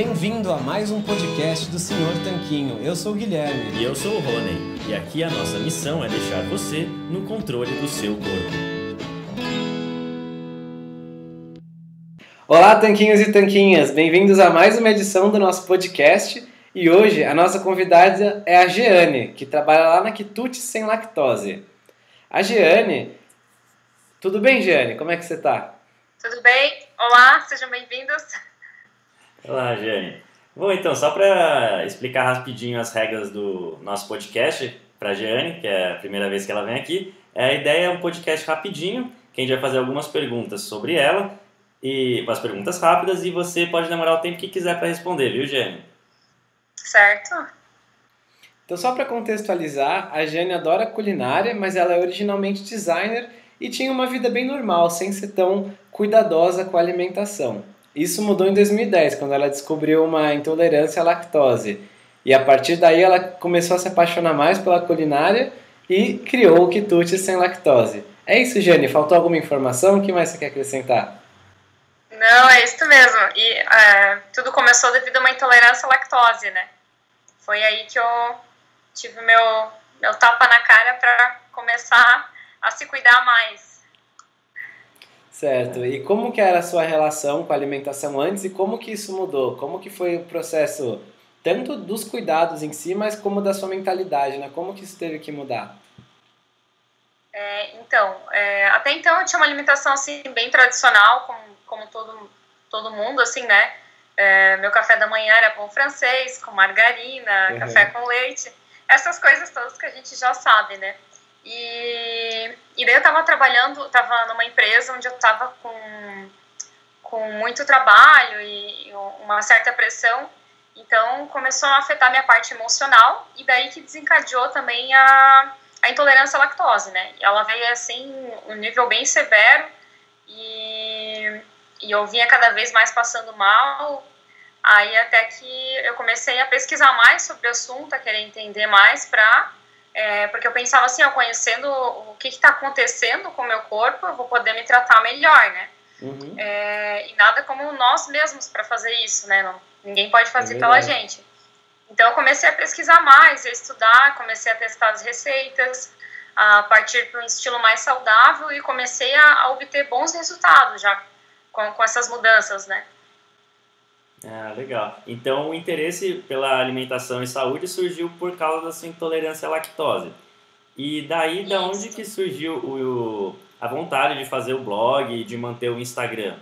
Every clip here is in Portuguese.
Bem-vindo a mais um podcast do Senhor Tanquinho. Eu sou o Guilherme. E eu sou o Rony. E aqui a nossa missão é deixar você no controle do seu corpo. Olá, tanquinhos e tanquinhas. Bem-vindos a mais uma edição do nosso podcast. E hoje a nossa convidada é a Jeane, que trabalha lá na Kitutes Sem Lactose. A Jeane... Tudo bem, Jeane? Como é que você tá? Tudo bem? Olá, sejam bem-vindos. Olá, Jeane. Bom, então, só para explicar rapidinho as regras do nosso podcast para a Jeane, que é a primeira vez que ela vem aqui, a ideia é um podcast rapidinho, que a gente vai fazer algumas perguntas sobre ela, e umas perguntas rápidas, e você pode demorar o tempo que quiser para responder, viu, Jeane? Certo. Então, só para contextualizar, a Jeane adora culinária, mas ela é originalmente designer e tinha uma vida bem normal, sem ser tão cuidadosa com a alimentação. Isso mudou em 2010, quando ela descobriu uma intolerância à lactose. E a partir daí ela começou a se apaixonar mais pela culinária e criou o Kitutes Sem Lactose. É isso, Jeane? Faltou alguma informação? O que mais você quer acrescentar? Não, é isso mesmo. E tudo começou devido a uma intolerância à lactose, né? Foi aí que eu tive meu tapa na cara para começar a se cuidar mais. Certo. E como que era a sua relação com a alimentação antes e como que isso mudou? Como que foi o processo tanto dos cuidados em si, mas como da sua mentalidade, né? Como que isso teve que mudar? Até então eu tinha uma alimentação assim bem tradicional, como todo mundo, assim, né? Meu café da manhã era pão francês, com margarina, café com leite, essas coisas todas que a gente já sabe, né? E daí eu estava numa empresa onde eu estava com muito trabalho e uma certa pressão, então começou a afetar minha parte emocional e daí que desencadeou também a intolerância à lactose, né? Ela veio assim, um nível bem severo e eu vinha cada vez mais passando mal, aí até que eu comecei a pesquisar mais sobre o assunto, a querer entender mais porque eu pensava assim, conhecendo o que está acontecendo com o meu corpo, eu vou poder me tratar melhor, né? Uhum. E nada como nós mesmos para fazer isso, né? Ninguém pode fazer pela gente. Então eu comecei a pesquisar mais, a estudar, comecei a testar as receitas, a partir para um estilo mais saudável e comecei a obter bons resultados já com essas mudanças, né? Ah, legal. Então o interesse pela alimentação e saúde surgiu por causa da sua intolerância à lactose. E daí, da onde que surgiu a vontade de fazer o blog e de manter o Instagram?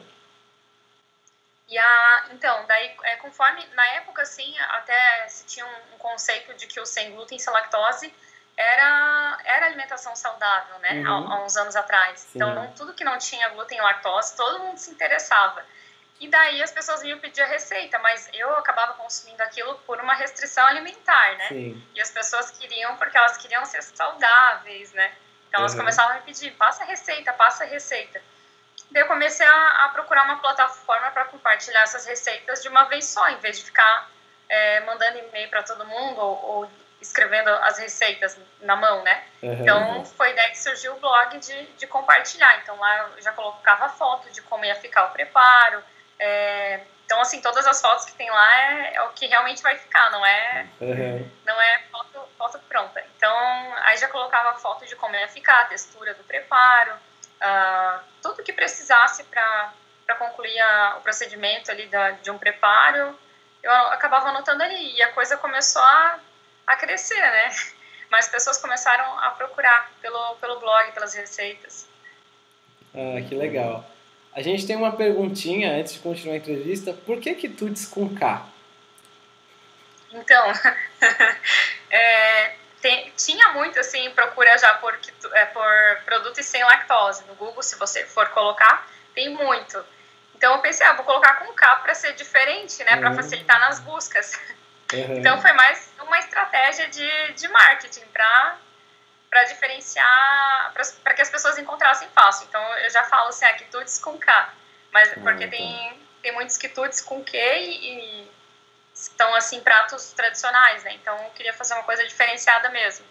Conforme, na época, assim, até se tinha um conceito de que o sem glúten, sem lactose era alimentação saudável, né? Uhum. Há uns anos atrás. Sim. Então, tudo que não tinha glúten e lactose, todo mundo se interessava. E daí as pessoas vinham pedir a receita, mas eu acabava consumindo aquilo por uma restrição alimentar, né? Sim. E as pessoas queriam, porque elas queriam ser saudáveis, né? Então elas começavam a me pedir, passa a receita. Daí eu comecei a procurar uma plataforma para compartilhar essas receitas de uma vez só, em vez de ficar mandando e-mail para todo mundo ou escrevendo as receitas na mão, né? Uhum. Então foi daí que surgiu o blog de compartilhar. Então lá eu já colocava foto de como ia ficar o preparo, então assim, todas as fotos que tem lá é o que realmente vai ficar, não é foto pronta. Então aí já colocava foto de como ia ficar, a textura do preparo, tudo que precisasse para concluir o procedimento ali de um preparo, eu acabava anotando ali e a coisa começou a crescer, né? Mas pessoas começaram a procurar pelo blog, pelas receitas. Ah, que legal. A gente tem uma perguntinha antes de continuar a entrevista. Por que Kitutes com K? Então, tinha muito assim, procura já por produtos sem lactose. No Google, se você for colocar, tem muito. Então eu pensei, vou colocar com K para ser diferente, né? Uhum. Para facilitar nas buscas. Uhum. Então foi mais uma estratégia de marketing para diferenciar, para que as pessoas encontrassem fácil. Então eu já falo assim, Kitutes com K, mas porque tem muitos Kitutes com Q e estão assim pratos tradicionais, né? Então eu queria fazer uma coisa diferenciada mesmo.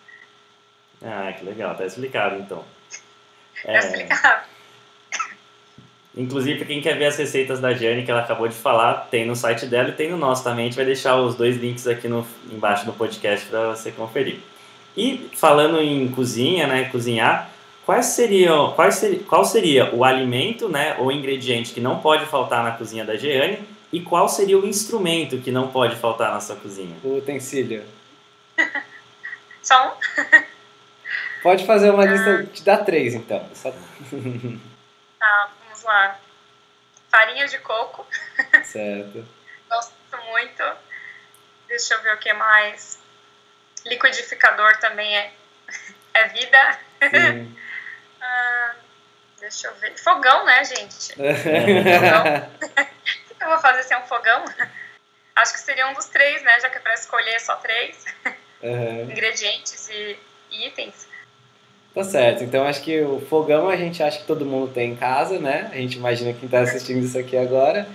Ah, que legal, tá explicado então. Tá explicado. Inclusive, quem quer ver as receitas da Jeane, que ela acabou de falar, tem no site dela e tem no nosso também. A gente vai deixar os dois links aqui embaixo no podcast para você conferir. E falando em cozinha, né, cozinhar, qual seria o alimento, né, ou ingrediente que não pode faltar na cozinha da Jeane e qual seria o instrumento que não pode faltar na sua cozinha? O utensílio. Só um? Pode fazer uma lista, te dá três então. Só... Tá, vamos lá. Farinha de coco. Certo. Gosto muito. Deixa eu ver o que mais. Liquidificador também é vida. Deixa eu ver. Fogão, né, gente? Fogão. O que eu vou fazer sem um fogão? Acho que seria um dos três, né? Já que é pra escolher só três ingredientes e itens. Tá certo. Então, acho que o fogão a gente acha que todo mundo tem em casa, né? A gente imagina quem tá assistindo isso aqui agora.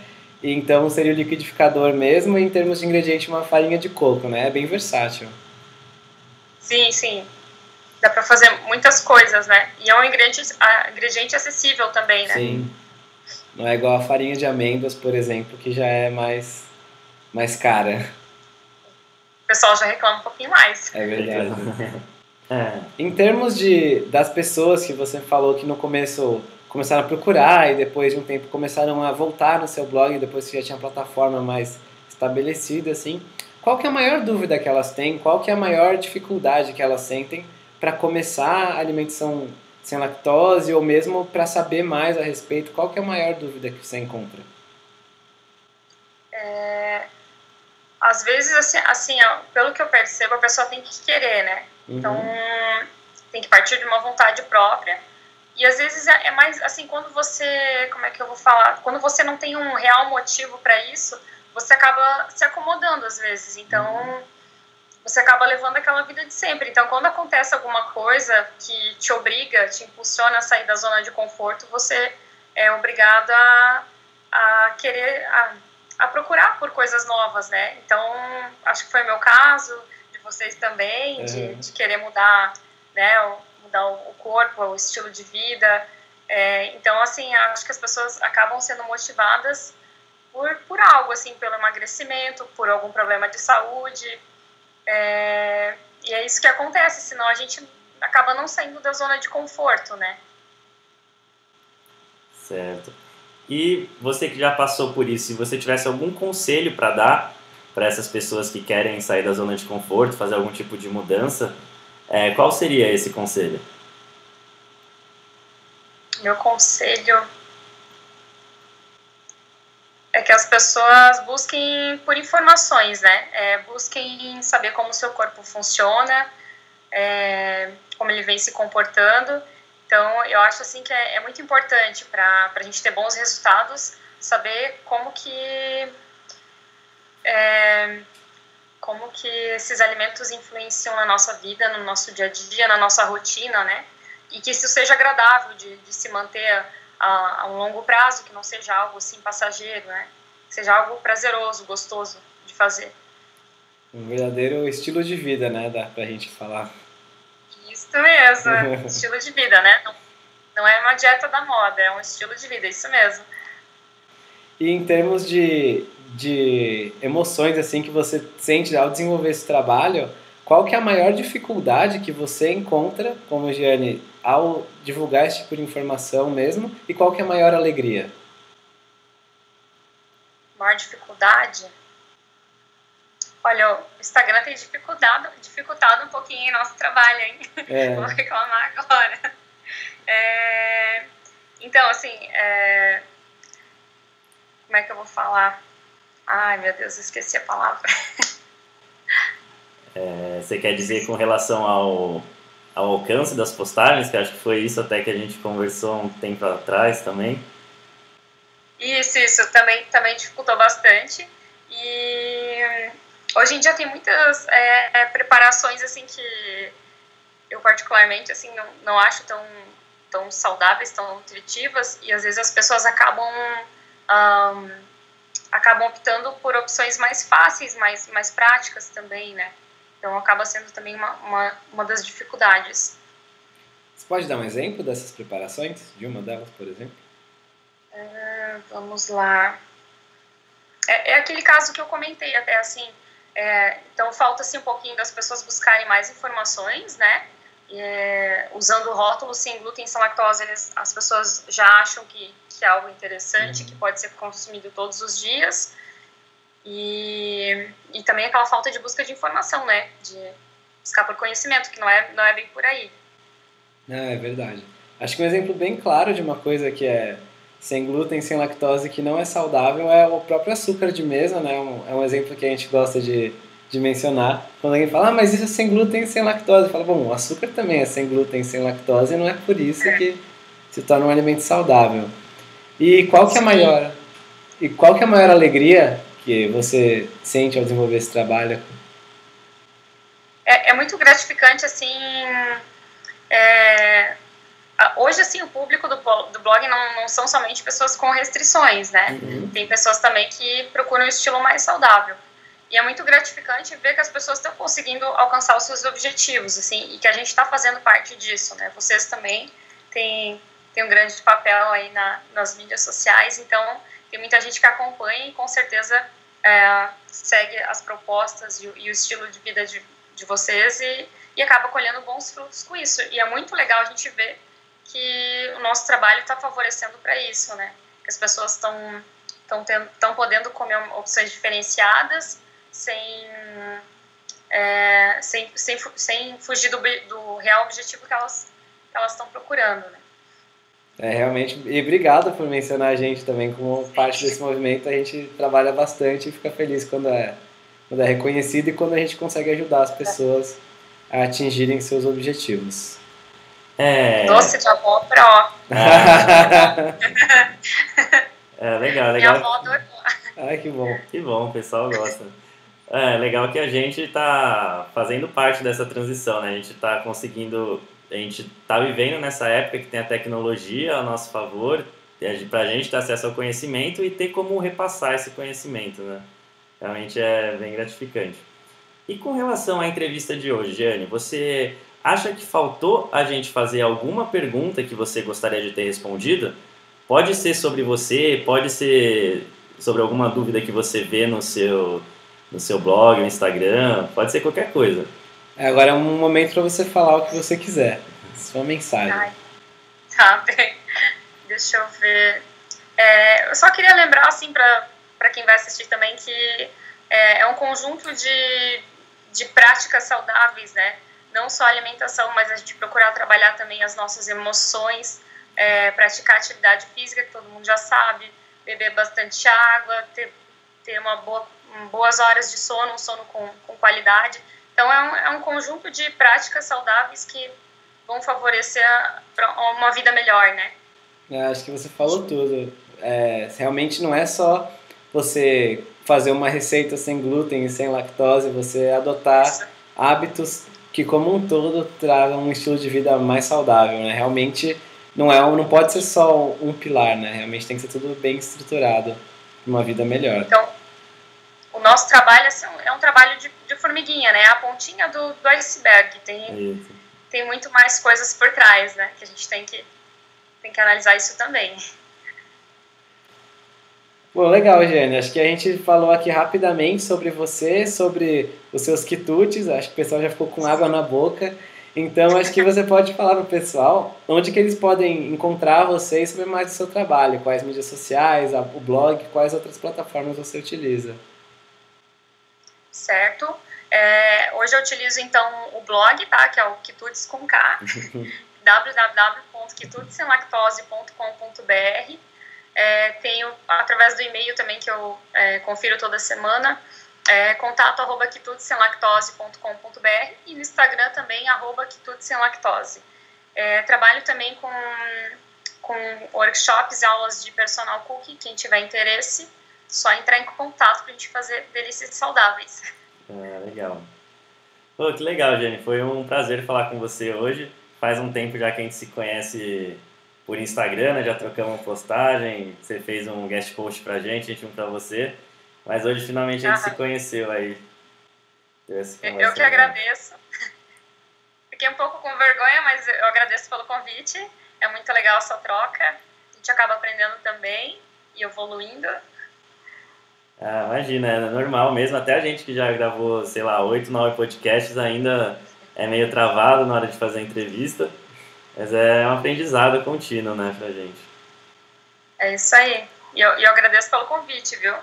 E, então, seria o liquidificador mesmo. E, em termos de ingrediente, uma farinha de coco, né? É bem versátil. Sim, sim. Dá pra fazer muitas coisas, né? E é um ingrediente acessível também, né? Sim. Não é igual a farinha de amêndoas, por exemplo, que já é mais cara. O pessoal já reclama um pouquinho mais. É verdade. Em termos das pessoas que você falou que no começo começaram a procurar e depois de um tempo começaram a voltar no seu blog, depois que já tinha uma plataforma mais estabelecida, assim, qual que é a maior dúvida que elas têm? Qual que é a maior dificuldade que elas sentem para começar a alimentação sem lactose ou mesmo para saber mais a respeito? Qual que é a maior dúvida que você encontra? Às vezes, assim ó, pelo que eu percebo, a pessoa tem que querer, né? Uhum. Então, tem que partir de uma vontade própria. E às vezes é mais assim, quando você... Como é que eu vou falar? Quando você não tem um real motivo para isso, você acaba se acomodando às vezes. Então... Uhum. Você acaba levando aquela vida de sempre. Então, quando acontece alguma coisa que te obriga, te impulsiona a sair da zona de conforto, você é obrigado a querer, a procurar por coisas novas, né? Então, acho que foi o meu caso, de vocês também, de querer mudar, né? Mudar o corpo, o estilo de vida. Então, assim, acho que as pessoas acabam sendo motivadas por algo, assim, pelo emagrecimento, por algum problema de saúde... E é isso que acontece, senão a gente acaba não saindo da zona de conforto, né? Certo. E você que já passou por isso, se você tivesse algum conselho para dar para essas pessoas que querem sair da zona de conforto, fazer algum tipo de mudança, qual seria esse conselho? Meu conselho é que as pessoas busquem por informações, né? Busquem saber como o seu corpo funciona, como ele vem se comportando. Então, eu acho assim que é muito importante para a gente ter bons resultados, saber como que esses alimentos influenciam na nossa vida, no nosso dia a dia, na nossa rotina, né? E que isso seja agradável de se manter a um longo prazo, que não seja algo assim passageiro, né? Que seja algo prazeroso, gostoso de fazer. Um verdadeiro estilo de vida, né? Dá pra gente falar. Isso mesmo, estilo de vida, né? Não é uma dieta da moda, é um estilo de vida, isso mesmo. E em termos de emoções, assim, que você sente ao desenvolver esse trabalho, qual que é a maior dificuldade que você encontra, como Jeane, ao divulgar esse tipo de informação mesmo? E qual que é a maior alegria? Maior dificuldade? Olha, o Instagram tem dificultado um pouquinho o nosso trabalho, hein? Vou reclamar agora. Então, assim, como é que eu vou falar? Ai, meu Deus, eu esqueci a palavra. Você quer dizer com relação ao alcance das postagens, que acho que foi isso até que a gente conversou um tempo atrás também? Isso também dificultou bastante. E hoje em dia tem muitas preparações assim que eu particularmente assim, não acho tão saudáveis, tão nutritivas, e às vezes as pessoas acabam optando por opções mais fáceis, mais práticas também, né? Então, acaba sendo também uma das dificuldades. Você pode dar um exemplo dessas preparações? De uma delas, por exemplo? Vamos lá. É aquele caso que eu comentei até, assim, então falta assim, um pouquinho das pessoas buscarem mais informações, né? Usando rótulos sem glúten, sem lactose, as pessoas já acham que é algo interessante, que pode ser consumido todos os dias. E também aquela falta de busca de informação, né? De buscar por conhecimento, que não é bem por aí. É verdade. Acho que um exemplo bem claro de uma coisa que é sem glúten, sem lactose, que não é saudável, é o próprio açúcar de mesa, né? É um exemplo que a gente gosta de mencionar. Quando alguém fala, mas isso é sem glúten, sem lactose. Fala, bom, o açúcar também é sem glúten, sem lactose, e não é por isso que se torna um alimento saudável. E qual que é a maior alegria que você sente ao desenvolver esse trabalho? É muito gratificante, assim... Hoje, assim, o público do blog não são somente pessoas com restrições, né? Uhum. Tem pessoas também que procuram um estilo mais saudável. E é muito gratificante ver que as pessoas estão conseguindo alcançar os seus objetivos, assim, e que a gente está fazendo parte disso, né? Vocês também têm um grande papel aí nas mídias sociais, então tem muita gente que acompanha e, com certeza, segue as propostas e o estilo de vida de vocês e acaba colhendo bons frutos com isso. E é muito legal a gente ver que o nosso trabalho está favorecendo para isso, né? Que as pessoas estão podendo comer opções diferenciadas sem fugir do real objetivo que elas estão procurando, né? Realmente, e obrigado por mencionar a gente também como parte desse movimento. A gente trabalha bastante e fica feliz quando é reconhecido e quando a gente consegue ajudar as pessoas a atingirem seus objetivos. Doce de avó pró. Legal. Minha avó adorou. Que bom. Que bom, o pessoal gosta. Legal que a gente tá fazendo parte dessa transição, né? A gente tá vivendo nessa época que tem a tecnologia a nosso favor, pra gente ter acesso ao conhecimento e ter como repassar esse conhecimento, né? Realmente é bem gratificante. E com relação à entrevista de hoje, Jeane, você... acha que faltou a gente fazer alguma pergunta que você gostaria de ter respondido? Pode ser sobre você, pode ser sobre alguma dúvida que você vê no seu blog, no Instagram, pode ser qualquer coisa. Agora é um momento para você falar o que você quiser, sua mensagem. Tá bem, deixa eu ver. Eu só queria lembrar, assim, para quem vai assistir também, que é um conjunto de práticas saudáveis, né? Não só a alimentação, mas a gente procurar trabalhar também as nossas emoções, praticar atividade física, que todo mundo já sabe, beber bastante água, ter boas horas de sono, um sono com qualidade. Então é um conjunto de práticas saudáveis que vão favorecer uma vida melhor, né? Acho que você falou tudo. Realmente não é só você fazer uma receita sem glúten e sem lactose, você adotar hábitos que como um todo tragam um estilo de vida mais saudável, né? Realmente não pode ser só um pilar, né? Realmente tem que ser tudo bem estruturado para uma vida melhor. Então, o nosso trabalho é um trabalho de formiguinha, né? A pontinha do iceberg, tem muito mais coisas por trás, né? Que a gente tem que analisar isso também. Bom, legal, Jeane. Acho que a gente falou aqui rapidamente sobre você, sobre os seus quitutes. Acho que o pessoal já ficou com água na boca. Então, acho que você pode falar para o pessoal onde que eles podem encontrar você e saber mais do seu trabalho. Quais mídias sociais, o blog, quais outras plataformas você utiliza. Certo. Hoje eu utilizo, então, o blog, tá? Que é o Kitutes com K. www.kitutessemlactose.com.br. Tenho, através do e-mail também, que eu confiro toda semana, contato@quitutesemlactose.com.br, e no Instagram também, @quitutesemlactose. Trabalho também com workshops, aulas de personal cooking. Quem tiver interesse, só entrar em contato para a gente fazer delícias saudáveis. Legal. Pô, que legal, Jeane. Foi um prazer falar com você hoje. Faz um tempo já que a gente se conhece... por Instagram, né? Já trocamos uma postagem, você fez um guest post pra gente um pra você, mas hoje finalmente a gente se conheceu aí. Eu que agradeço. Fiquei um pouco com vergonha, mas eu agradeço pelo convite, é muito legal essa troca gente acaba aprendendo também e evoluindo. Ah, imagina, é normal mesmo. Até a gente que já gravou, sei lá, 8, 9 podcasts ainda é meio travado na hora de fazer a entrevista. Mas é um aprendizado contínuo, né, pra gente. É isso aí. E eu agradeço pelo convite, viu?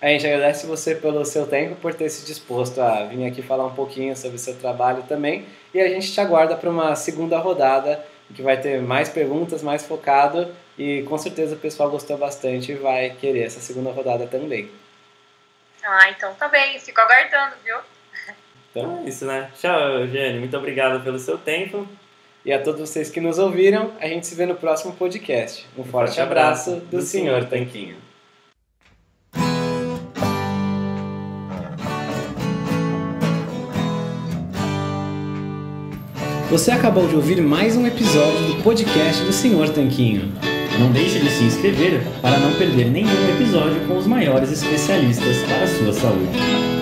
A gente agradece você pelo seu tempo, por ter se disposto a vir aqui falar um pouquinho sobre o seu trabalho também. E a gente te aguarda para uma segunda rodada, que vai ter mais perguntas, mais focado, e com certeza o pessoal gostou bastante e vai querer essa segunda rodada também. Ah, então tá bem, fico aguardando, viu? Então é isso, né? Tchau, Jeane, muito obrigado pelo seu tempo. E a todos vocês que nos ouviram, a gente se vê no próximo podcast. Um forte abraço do Senhor Tanquinho. Você acabou de ouvir mais um episódio do podcast do Senhor Tanquinho. Não deixe de se inscrever para não perder nenhum episódio com os maiores especialistas para a sua saúde.